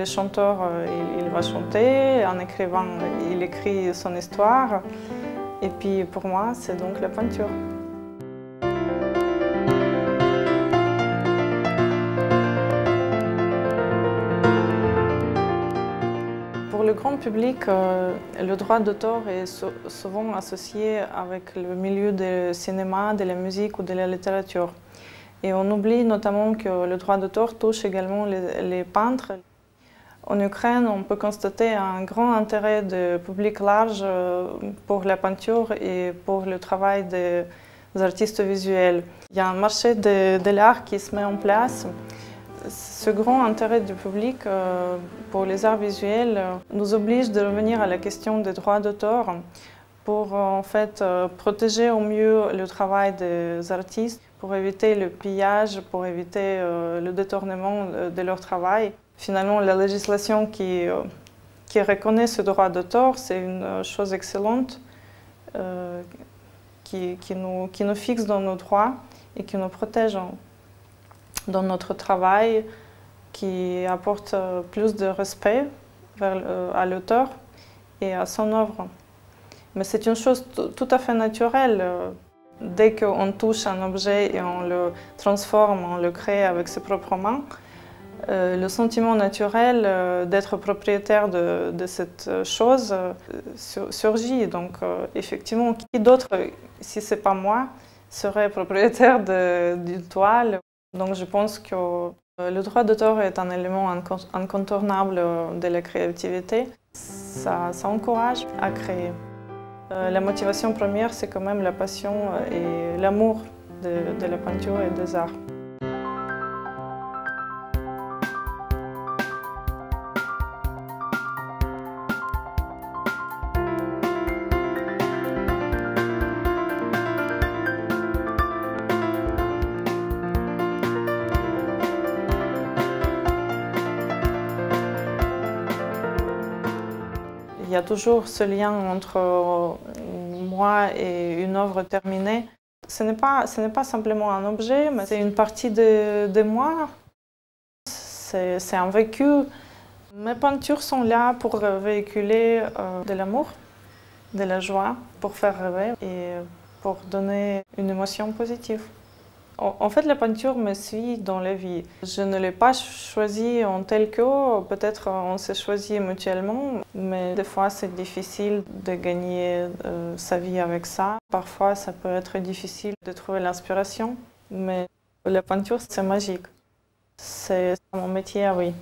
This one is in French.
Le chanteur, il va chanter, un écrivain, il écrit son histoire. Et puis pour moi, c'est donc la peinture. Pour le grand public, le droit d'auteur est souvent associé avec le milieu du cinéma, de la musique ou de la littérature. Et on oublie notamment que le droit d'auteur touche également les peintres. En Ukraine, on peut constater un grand intérêt du public large pour la peinture et pour le travail des artistes visuels. Il y a un marché de l'art qui se met en place. Ce grand intérêt du public pour les arts visuels nous oblige de revenir à la question des droits d'auteur pour en fait protéger au mieux le travail des artistes, pour éviter le pillage, pour éviter le détournement de leur travail. Finalement, la législation qui reconnaît ce droit d'auteur, c'est une chose excellente qui nous fixe dans nos droits et qui nous protège dans notre travail, qui apporte plus de respect à l'auteur et à son œuvre. Mais c'est une chose tout à fait naturelle. Dès qu'on touche un objet et on le transforme, on le crée avec ses propres mains, le sentiment naturel d'être propriétaire de cette chose surgit. Donc effectivement, qui d'autre, si ce n'est pas moi, serait propriétaire d'une toile? Donc je pense que le droit d'auteur est un élément incontournable de la créativité. Ça encourage à créer. La motivation première, c'est quand même la passion et l'amour de la peinture et des arts. Il y a toujours ce lien entre moi et une œuvre terminée. Ce n'est pas simplement un objet, mais c'est une partie de moi. C'est un vécu. Mes peintures sont là pour véhiculer de l'amour, de la joie, pour faire rêver et pour donner une émotion positive. En fait, la peinture me suit dans la vie. Je ne l'ai pas choisie en tel que, peut-être on s'est choisi mutuellement, mais des fois c'est difficile de gagner sa vie avec ça. Parfois, ça peut être difficile de trouver l'inspiration, mais la peinture, c'est magique. C'est mon métier, oui.